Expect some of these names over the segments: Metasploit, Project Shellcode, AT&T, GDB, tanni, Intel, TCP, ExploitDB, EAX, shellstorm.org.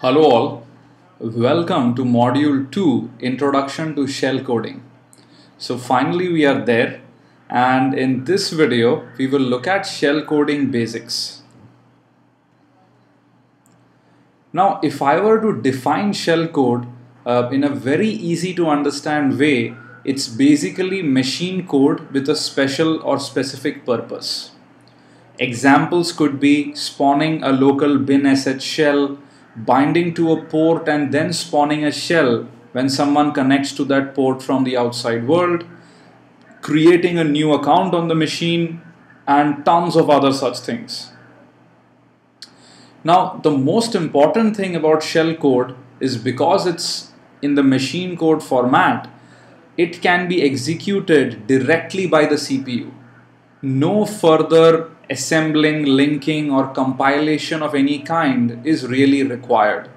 Hello all, welcome to module 2, Introduction to Shell Coding. So finally we are there, and in this video we will look at shell coding basics. Now if I were to define shell code in a very easy to understand way, it's basically machine code with a special or specific purpose. Examples could be spawning a local bin/sh shell, binding to a port and then spawning a shell when someone connects to that port from the outside world, creating a new account on the machine, and tons of other such things. Now, the most important thing about shell code is because it's in the machine code format, it can be executed directly by the CPU. No further assembling, linking, or compilation of any kind is really required,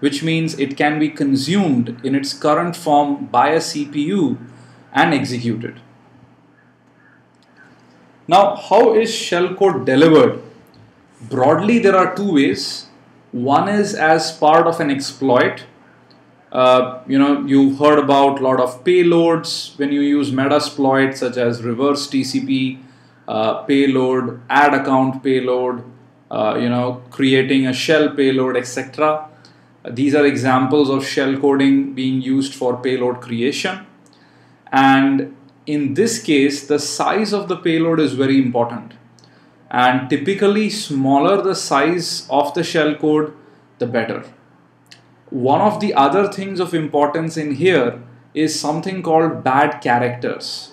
which means it can be consumed in its current form by a CPU and executed. Now, how is shellcode delivered? Broadly, there are two ways. One is as part of an exploit. You've heard about a lot of payloads when you use Metasploit, such as reverse TCP, payload, add account payload, creating a shell payload, etc. These are examples of shell coding being used for payload creation. And in this case, the size of the payload is very important. And typically, smaller the size of the shell code, the better. One of the other things of importance in here is something called bad characters.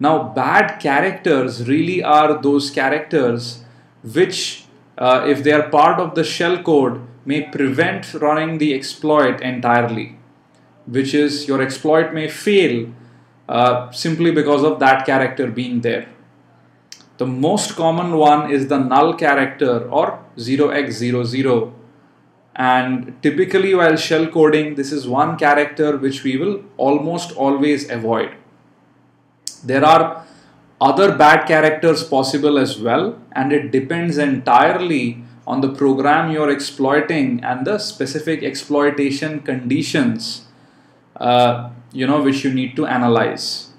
Now, bad characters really are those characters which, if they are part of the shell code, may prevent running the exploit entirely, which is your exploit may fail simply because of that character being there. The most common one is the null character or 0x00, and typically while shell coding, this is one character which we will almost always avoid. There are other bad characters possible as well, and it depends entirely on the program you're exploiting and the specific exploitation conditions which you need to analyze.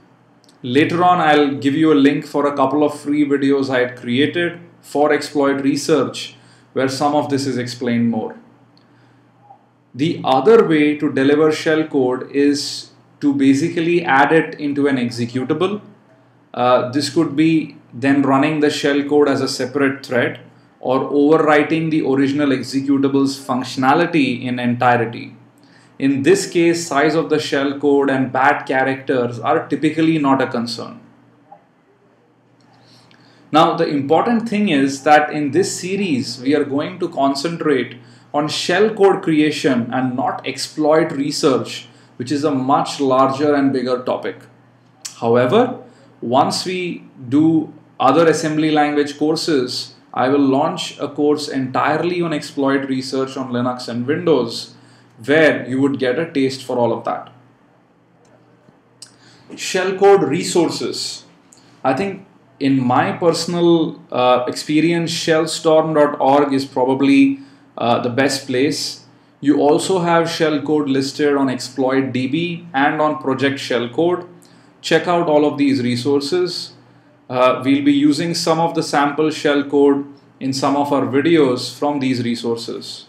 Later on, I'll give you a link for a couple of free videos I had created for exploit research where some of this is explained more. The other way to deliver shell code is to basically add it into an executable. This could be then running the shellcode as a separate thread or overwriting the original executable's functionality in entirety. In this case, size of the shellcode and bad characters are typically not a concern. Now, the important thing is that in this series, we are going to concentrate on shellcode creation and not exploit research, which is a much larger and bigger topic. However, once we do other assembly language courses, I will launch a course entirely on exploit research on Linux and Windows, where you would get a taste for all of that. Shellcode resources. I think in my personal experience, shellstorm.org is probably the best place. You also have shellcode listed on ExploitDB and on Project Shellcode. Check out all of these resources. We'll be using some of the sample shellcode in some of our videos from these resources.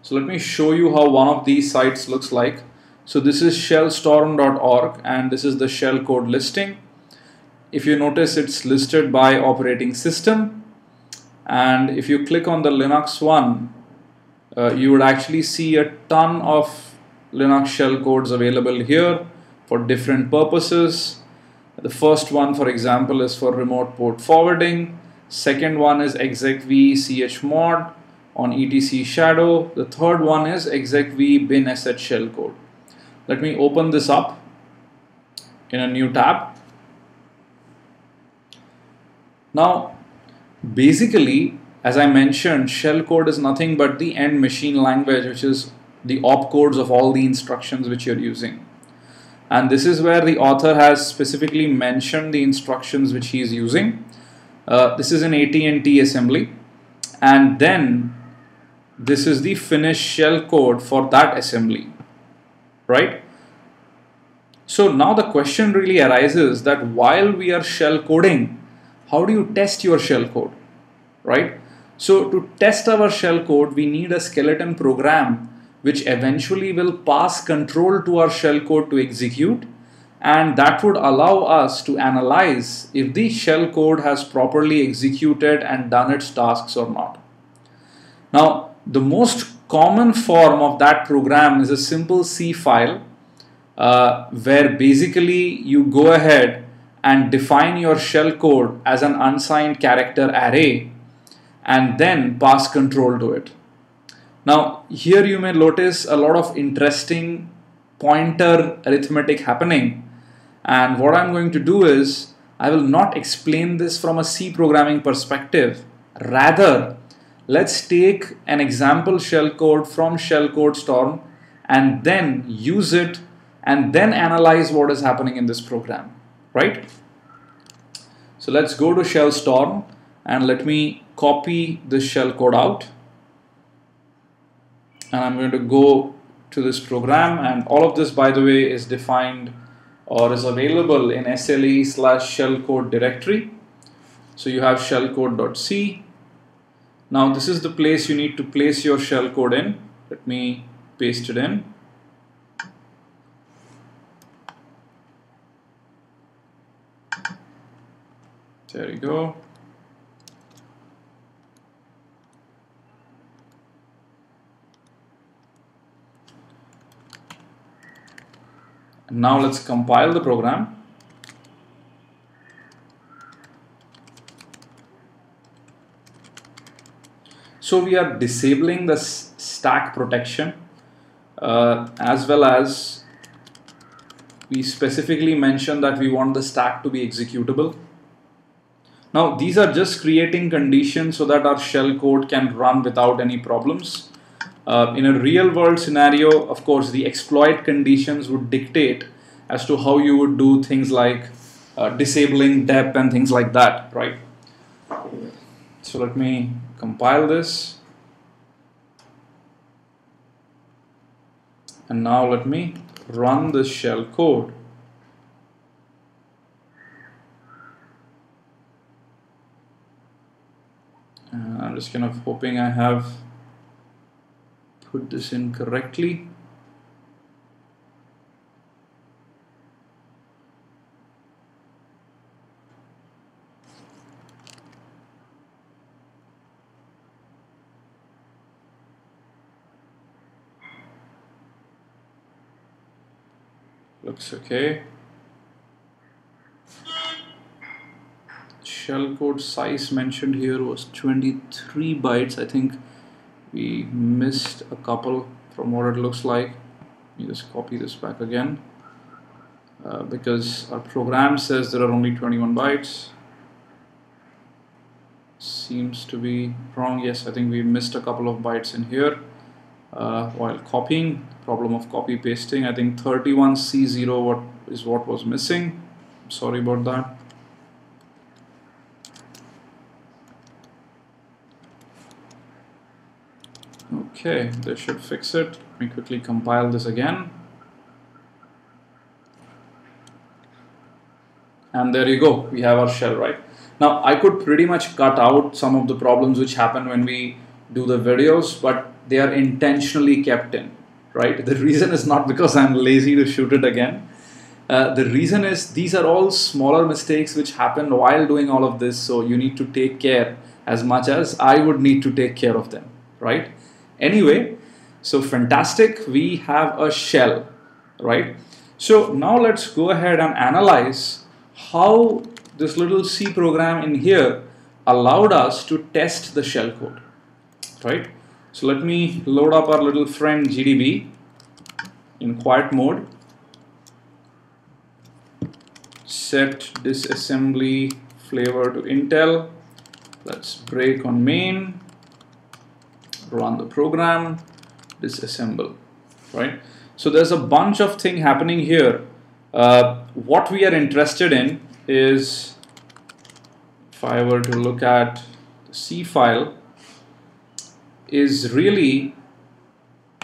So let me show you how one of these sites looks like. So this is shellstorm.org, and this is the shellcode listing. If you notice, it's listed by operating system. And if you click on the Linux one, you would actually see a ton of Linux shell codes available here for different purposes. The first one, for example, is for remote port forwarding. Second one is execv chmod on etc shadow. The third one is execv bin/sh shell code. Let me open this up in a new tab. Now, basically, as I mentioned, shellcode is nothing but the end machine language, which is the opcodes of all the instructions which you're using. And this is where the author has specifically mentioned the instructions which he is using. This is an AT&T assembly. And then this is the finished shell code for that assembly, right? So now the question really arises that while we are shell coding, how do you test your shell code, right? So to test our shell code, we need a skeleton program which eventually will pass control to our shell code to execute, and that would allow us to analyze if the shell code has properly executed and done its tasks or not. Now, the most common form of that program is a simple C file where basically you go ahead and define your shell code as an unsigned character array and then pass control to it. Now, here you may notice a lot of interesting pointer arithmetic happening, and what I'm going to do is I will not explain this from a C programming perspective. Rather, let's take an example shellcode from Shellcode Storm and then use it and then analyze what is happening in this program, right? So let's go to Shellstorm and let me copy this shellcode out, and I'm going to go to this program, and all of this, by the way, is defined or is available in SLAE/shellcode directory. So you have shellcode.c. Now this is the place you need to place your shellcode in. Let me paste it in. There you go. And now let's compile the program. So we are disabling the stack protection as well as we specifically mentioned that we want the stack to be executable. Now these are just creating conditions so that our shell code can run without any problems. In a real world scenario, of course, the exploit conditions would dictate as to how you would do things like disabling dep and things like that, right? So let me compile this, and now let me run this shell code. And I'm just kind of hoping I have put this in correctly. Looks okay. Shellcode size mentioned here was 23 bytes. I think we missed a couple from what it looks like. Let me just copy this back again because our program says there are only 21 bytes. Seems to be wrong. Yes, I think we missed a couple of bytes in here while copying. Problem of copy pasting. I think 31C0 is what was missing. Sorry about that. Okay, this should fix it. Let me quickly compile this again. And there you go, we have our shell, right? Now, I could pretty much cut out some of the problems which happen when we do the videos, but they are intentionally kept in, right? The reason is not because I'm lazy to shoot it again. The reason is these are all smaller mistakes which happen while doing all of this, so you need to take care as much as I would need to take care of them, right? Anyway, so fantastic, we have a shell, right? So now let's go ahead and analyze how this little C program in here allowed us to test the shell code, right? So let me load up our little friend GDB in quiet mode, set disassembly flavor to Intel, let's break on main, run the program, disassemble, right? So there's a bunch of things happening here. What we are interested in is, if I were to look at the C file, is really,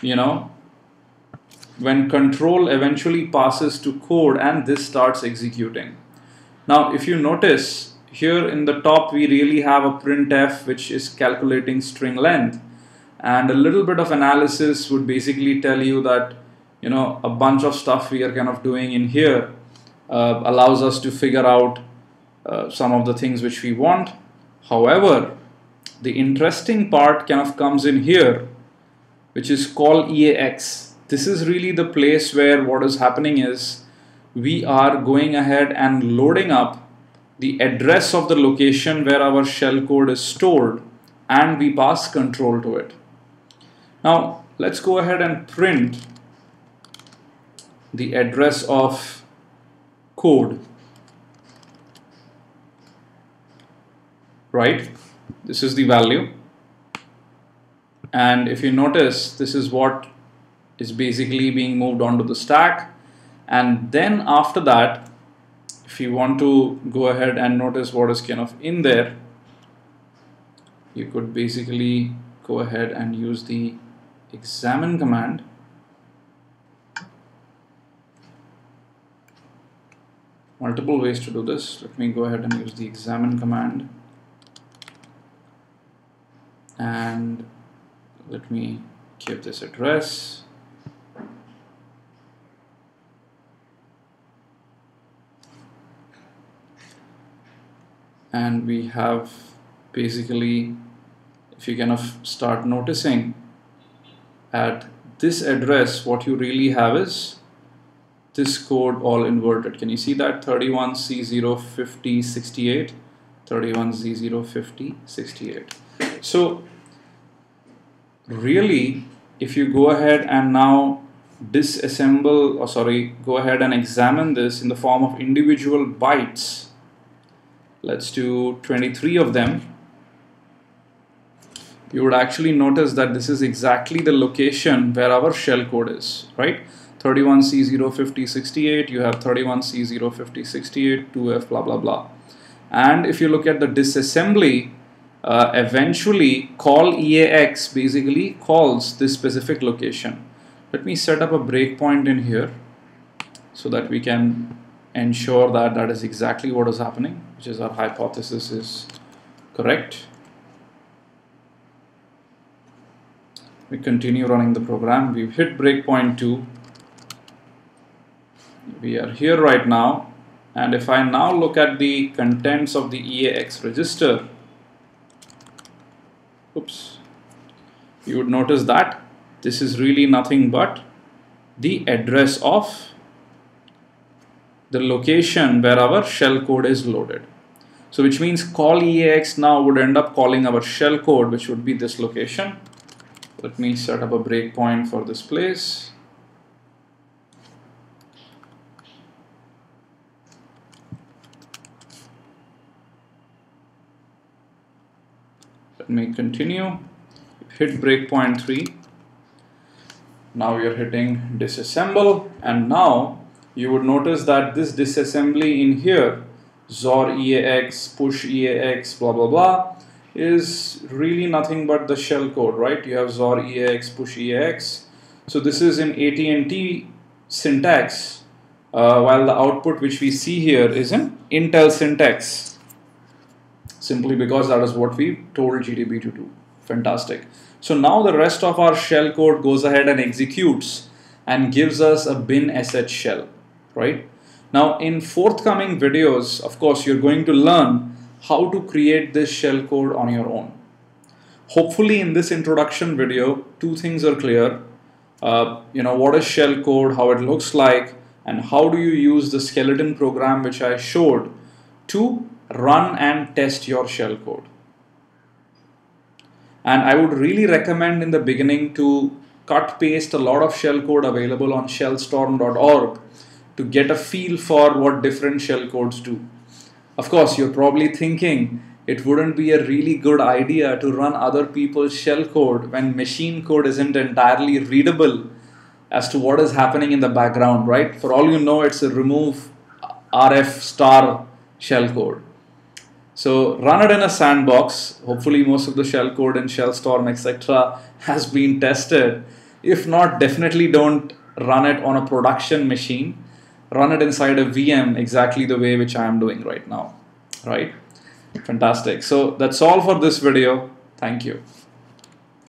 you know, when control eventually passes to code and this starts executing. Now, if you notice here in the top, we really have a printf which is calculating string length, and a little bit of analysis would basically tell you that, you know, a bunch of stuff we are kind of doing in here allows us to figure out some of the things which we want. However, the interesting part kind of comes in here, which is call EAX. This is really the place where what is happening is we are going ahead and loading up the address of the location where our shellcode is stored, and we pass control to it. Now let's go ahead and print the address of code, right? This is the value, and if you notice, this is what is basically being moved onto the stack. And then after that, if you want to go ahead and notice what is kind of in there, you could basically go ahead and use the examine command. Multiple ways to do this. Let me go ahead and use the examine command. And let me keep this address. And we have basically, if you kind of start noticing at this address, what you really have is this code all inverted. Can you see that? 31C05068, 31C05068. So really, if you go ahead and now disassemble, or sorry, go ahead and examine this in the form of individual bytes, let's do 23 of them, you would actually notice that this is exactly the location where our shellcode is, right? 31C05068, you have 31C05068, 2F, blah, blah, blah. And if you look at the disassembly, eventually call EAX basically calls this specific location. Let me set up a breakpoint in here so that we can ensure that that is exactly what is happening, which is our hypothesis is correct. We continue running the program. We've hit breakpoint 2. We are here right now, and if I now look at the contents of the EAX register, oops, you would notice that this is really nothing but the address of the location where our shellcode is loaded. So which means call EAX now would end up calling our shellcode, which would be this location. Let me set up a breakpoint for this place. Let me continue, hit breakpoint 3. Now you're hitting disassemble, and now you would notice that this disassembly in here, XOR EAX, push EAX, blah blah blah, is really nothing but the shellcode, right? You have XOR EAX, push EAX. So this is in AT&T syntax, while the output which we see here is in Intel syntax, simply because that is what we told GDB to do. Fantastic. So now the rest of our shell code goes ahead and executes and gives us a bin sh shell, right? Now in forthcoming videos, of course, you're going to learn how to create this shell code on your own. Hopefully in this introduction video, two things are clear. You know, what is shell code, how it looks like, and how do you use the skeleton program which I showed to run and test your shellcode. And I would really recommend in the beginning to cut paste a lot of shellcode available on shellstorm.org to get a feel for what different shellcodes do. Of course, you're probably thinking it wouldn't be a really good idea to run other people's shellcode when machine code isn't entirely readable as to what is happening in the background, right? For all you know, it's a remove rf star shellcode. So run it in a sandbox. Hopefully most of the shellcode and shellstorm etc. has been tested. If not, definitely don't run it on a production machine. Run it inside a VM exactly the way which I am doing right now. Right? Fantastic. So that's all for this video. Thank you.